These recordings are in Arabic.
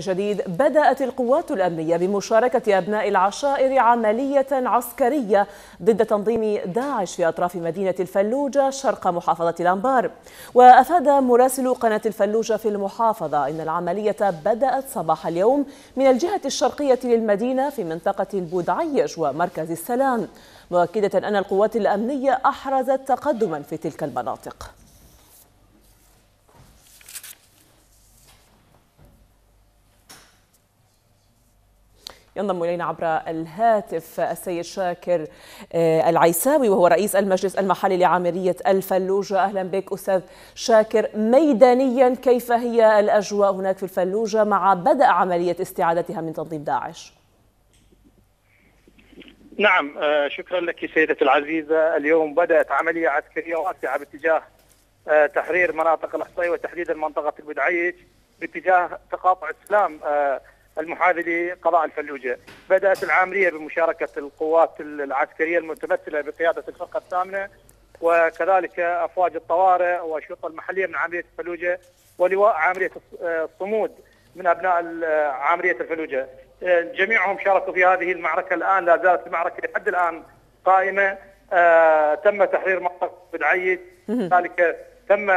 جديد بدأت القوات الأمنية بمشاركة أبناء العشائر عملية عسكرية ضد تنظيم داعش في أطراف مدينة الفلوجة شرق محافظة الأنبار. وأفاد مراسل قناة الفلوجة في المحافظة أن العملية بدأت صباح اليوم من الجهة الشرقية للمدينة في منطقة البودعيش ومركز السلام، مؤكدة أن القوات الأمنية أحرزت تقدما في تلك المناطق. ينضم إلينا عبر الهاتف السيد شاكر العيساوي وهو رئيس المجلس المحلي لعامرية الفلوجة. أهلا بك أستاذ شاكر. ميدانيا كيف هي الأجواء هناك في الفلوجة مع بدء عملية استعادتها من تنظيم داعش؟ نعم، شكرا لك سيدتي العزيزة. اليوم بدأت عملية عسكرية واسعة باتجاه تحرير مناطق الإحصائية وتحديدا منطقة البودعيش باتجاه تقاطع السلام المحاذي لقضاء الفلوجة. بدأت العاملية بمشاركة القوات العسكرية المتمثلة بقيادة الفرقة الثامنة وكذلك أفواج الطوارئ والشرطة المحلية من عاملية الفلوجة ولواء عاملية الصمود من أبناء عاملية الفلوجة. جميعهم شاركوا في هذه المعركة. الآن لا زالت المعركة لحد الآن قائمة. تم تحرير منطقة البودعيش، كذلك تم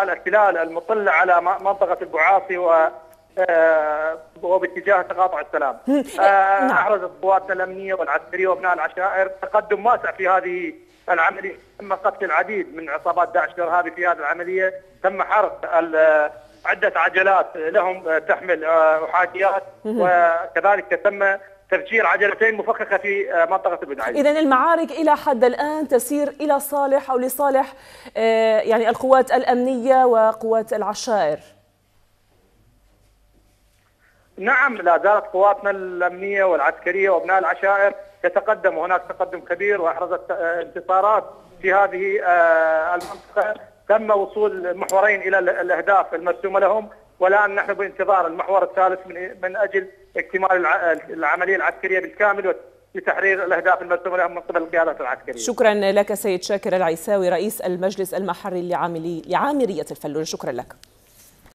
احتلال المطل على منطقة البعاصي وباتجاه تقاطع السلام. احرزت قواتنا الامنيه والعسكريه وابناء العشائر تقدم واسع في هذه العمليه. تم قتل العديد من عصابات داعش الارهابي في هذه العمليه، تم حرق عده عجلات لهم تحمل احاديات، وكذلك تم تفجير عجلتين مفخخه في منطقه البودعيش. اذا المعارك الى حد الان تسير الى صالح او لصالح يعني القوات الامنيه وقوات العشائر. نعم، لا زالت قواتنا الأمنية والعسكرية وأبناء العشائر تتقدم وهناك تقدم كبير وأحرزت انتصارات في هذه المنطقة. تم وصول محورين إلى الأهداف المرسومة لهم، والآن نحن بانتظار المحور الثالث من أجل اكتمال العملية العسكرية بالكامل لتحرير الأهداف المرسومة لهم من قبل القيادات العسكرية. شكرا لك سيد شاكر العيساوي رئيس المجلس المحلي لعامرية الفلوجة. شكرا لك.